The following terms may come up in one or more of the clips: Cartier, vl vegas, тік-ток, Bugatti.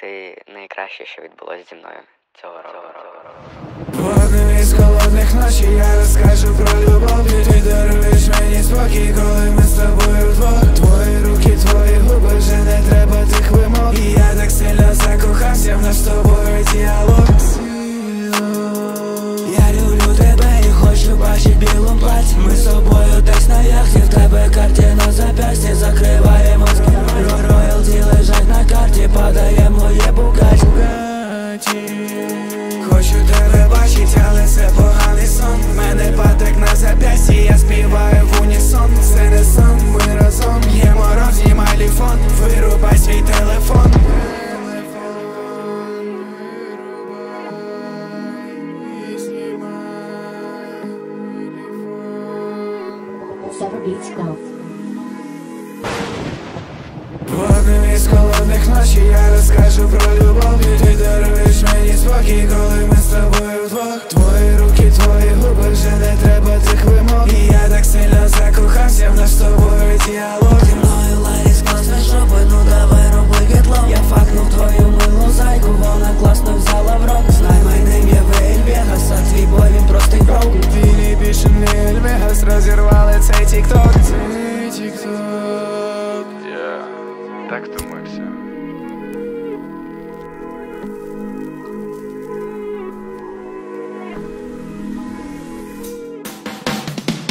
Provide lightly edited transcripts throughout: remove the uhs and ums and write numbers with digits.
ти найкраще, що відбулось зі мною цього року. Одним із холодних ночі я розкажу про любов. Ти даруєш мені спокій, коли ми з тобою вдвох. Твої руки, твої губи, вже не треба тих вимог. І я так сильно закохався в наш з тобою діалог. Я люблю тебе і хочу бачити білим платі. Ми з тобою десь на яхті, в тебе Cartier на зап'ясті. Закриваємо скільки роялті лежать на карті. Падає моє Bugatti. Хочу тебе бачити, але це поганий сон. В мене Патрик на зап'ясті, я співаю в унісон. Це не сон, ми разом. Є мороз, знімай ліфон, вирубай свій телефон. Одним із холодних ночі я розкажу про любов. Ти даруєш мені спокій, коли ми з тобою вдвох. Твої руки, твої губи, вже не треба тих вимог. І я так сильно закохався в наш з тобою діалог. Ти мною ларіска з жопи, ну давай роби відлом. Я факнув твою милу зайку, вона класно взяла в рот. Знай, майним є Вельбегас, а твій бой він простий крок. Ти не більше не Вельбегас, розірвали цей тік-ток. Цей тік-ток. Так думаю, все.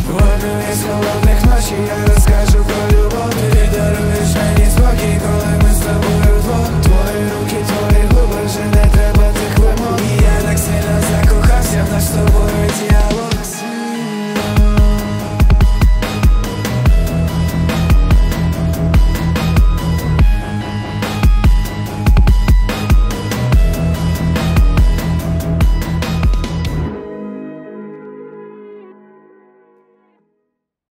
В одну из холодных ночей я расскажу про любовь.